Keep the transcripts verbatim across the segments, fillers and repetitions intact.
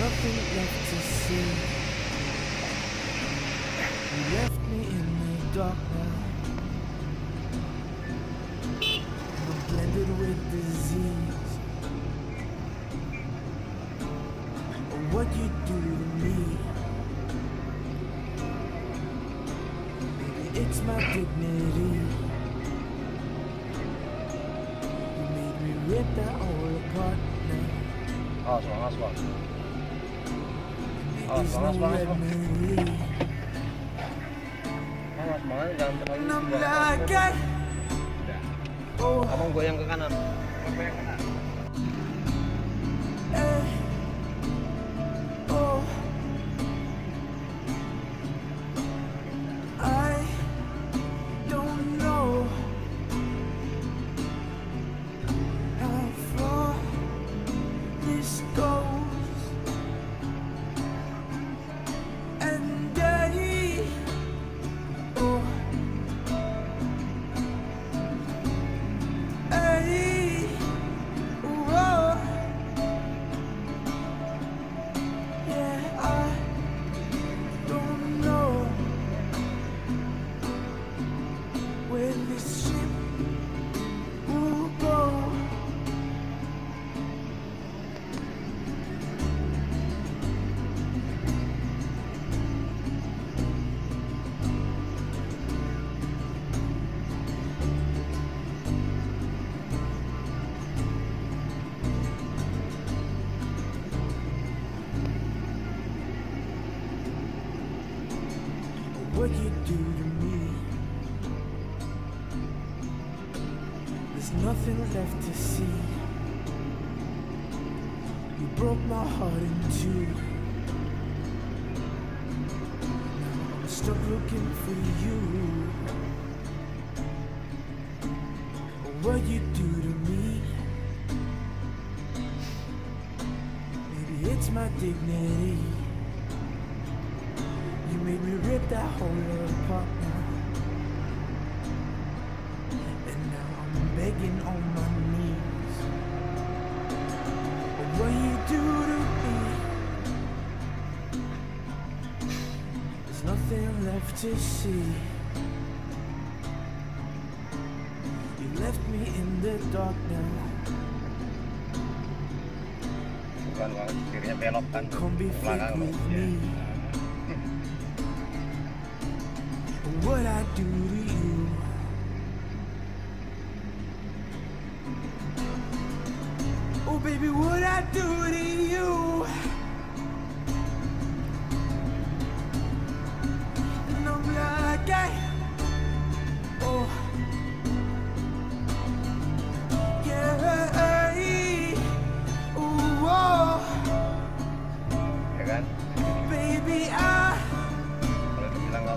Nothing left to see. You left me in the dark now. I'm blended with disease. But what you do to me, maybe it's my dignity. You made me rip that all apart now. Awesome, awesome, awesome. Panas panas panas panas banget dalam terang. Oh, abang goyang ke kanan. Goyang ke kanan. What you do to me, there's nothing left to see. You broke my heart in two. I'm stuck looking for you. What you do to me, maybe it's my dignity. You made me rip that whole lot apart now. And now I'm begging on my knees. But what you do to me, there's nothing left to see. You left me in the dark now. Bukan kalau kirinya belok kan belakang ya. What I do to you, oh baby, what I do to you, and I'm like, I, oh, yeah, ooh, oh, ya kan? Baby, I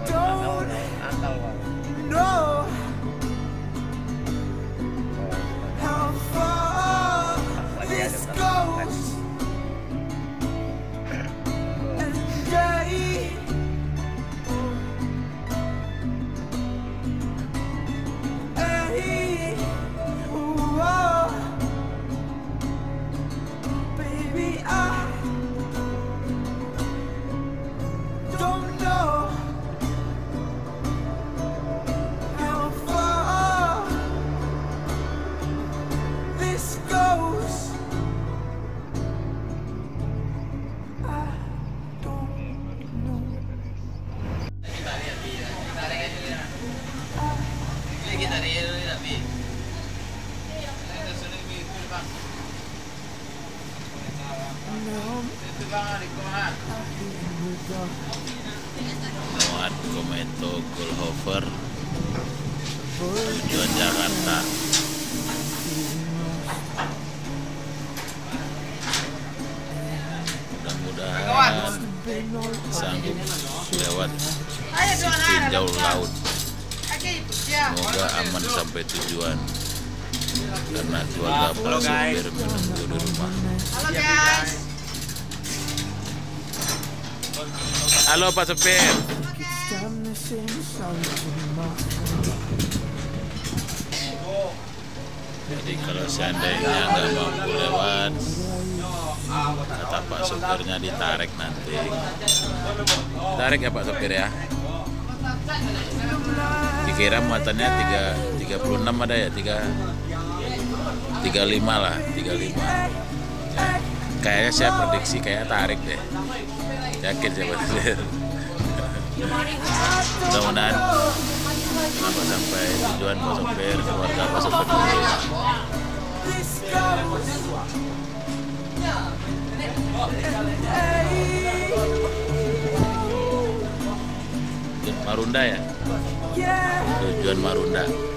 don't. No, how far this goes, and day, hey, oh, baby, I don't know. Lewat Kometto Goldhofer tujuan Jakarta. Mudah-mudahan sanggup lewat Tinjau laut. Semoga aman sampai tujuan. Karena keluarga palsu biar menunggu di rumah. Halo guys. Halo Pak Supir. Jadi kalau seandainya nggak mampu lewat, kata Pak Supirnya ditarik nanti. Tarik ya Pak Supir ya. Dikira muatannya tiga tiga puluh enam ada ya tiga tiga lima lah tiga lima. Ya. Kayaknya saya prediksi kayak tarik deh. Yakin saya Pak Supir. Mudah-mudahan sampai sampai tujuan Pak Supir, keluarga Pak Supir. Marunda ya? Tujuan Marunda.